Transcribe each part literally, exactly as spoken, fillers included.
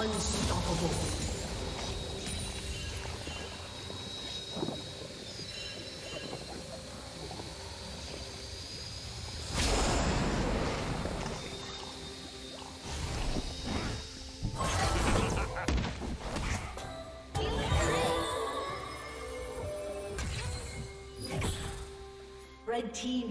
Unstoppable. Red team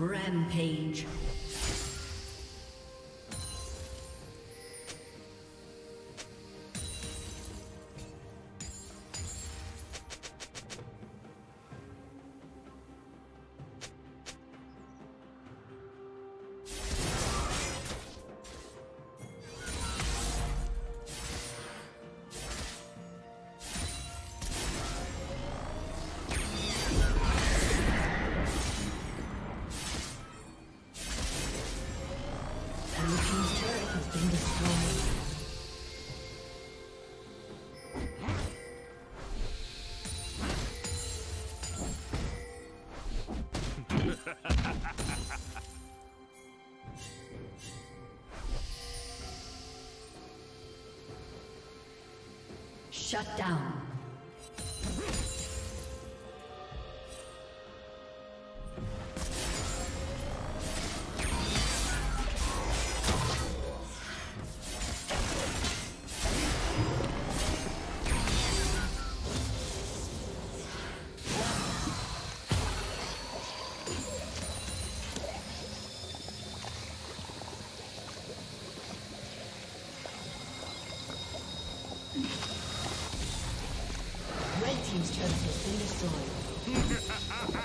Rampage. Shut down. team's turret has been destroyed.